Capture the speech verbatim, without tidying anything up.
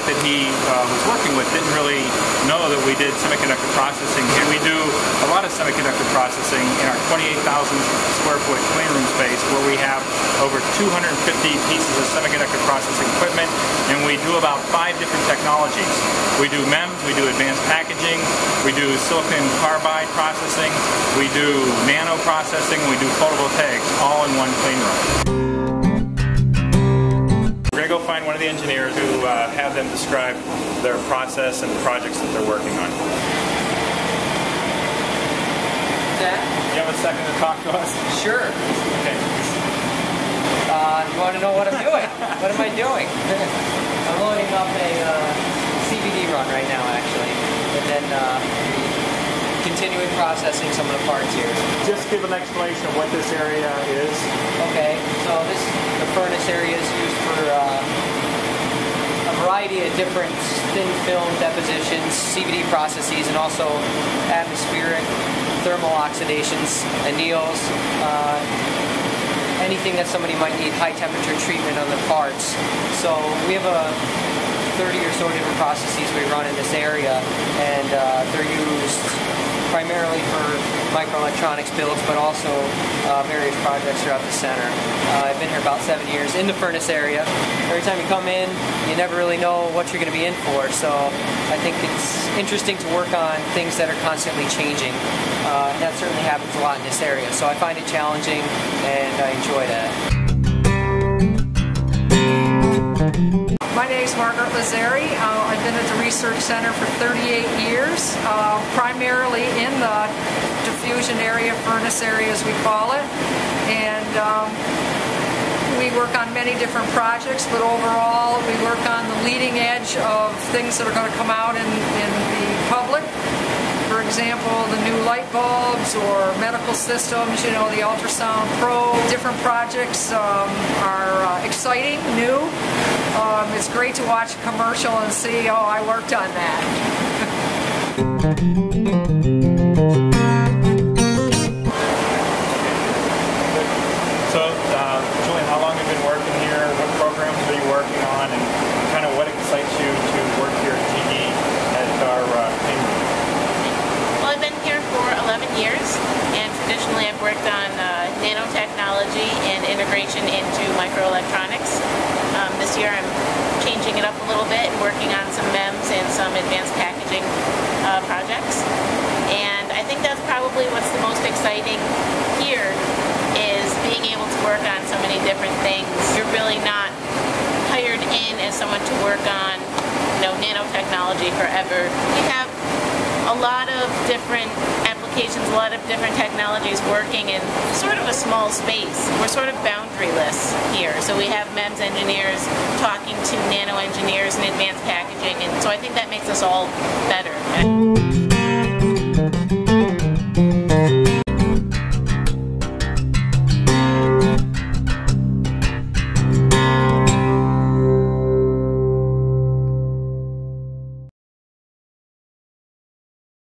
guys that he uh, was working with didn't really know that we did semiconductor processing, and we do a lot of semiconductor processing in our twenty-eight thousand square foot clean room space, where we have over two hundred fifty pieces of semiconductor processing equipment, and we do about five different technologies. We do MEMS, we do advanced packaging, we do silicon carbide processing, we do nano processing, we do photovoltaics, all in one clean room. We're going to go find one of the engineers who uh, have them describe their process and the projects that they're working on. Zach? Do you have a second to talk to us? Sure. Okay. Uh, you want to know what I'm doing? What am I doing? I'm loading up a uh, C V D run right now, actually, and then uh, continuing processing some of the parts here. Just give an explanation of what this area is. Okay, so this the furnace area is used for uh, a variety of different thin film depositions, C V D processes, and also atmospheric thermal oxidations, anneals, uh, anything that somebody might need high temperature treatment on the parts. So we have a thirty or so different processes we run in this area, and uh, they're used primarily for microelectronics builds, but also uh, various projects throughout the center. Uh, I've been here about seven years in the furnace area. Every time you come in, you never really know what you're going to be in for, so I think it's interesting to work on things that are constantly changing. Uh, that certainly happens a lot in this area, so I find it challenging, and I enjoy that. My name is Margaret Lazeri. Uh, I've been at the Research Center for thirty-eight years, uh, primarily in the diffusion area, furnace area as we call it. And um, we work on many different projects, but overall we work on the leading edge of things that are going to come out in, in the public. For example, the new light bulbs or medical systems, you know, the ultrasound probe. Different projects um, are uh, exciting, new. Um, it's great to watch a commercial and see, oh, I worked on that. So, uh, Julian, how long have you been working here? What programs are you working on? And kind of what excites you to work here at T D as our uh, team? Well, I've been here for eleven years, and traditionally I've worked on uh, nanotechnology and integration into microelectronics. Um, this year I'm changing it up a little bit and working on some MEMS and some advanced packaging uh, projects. And I think that's probably what's the most exciting here, is being able to work on so many different things. You're really not hired in as someone to work on, you know, nanotechnology forever. You have a lot of different applications, a lot of different technologies working in sort of a small space. We're sort of boundaryless here, so we have MEMS engineers talking to nano engineers and advanced packaging, and so I think that makes us all better.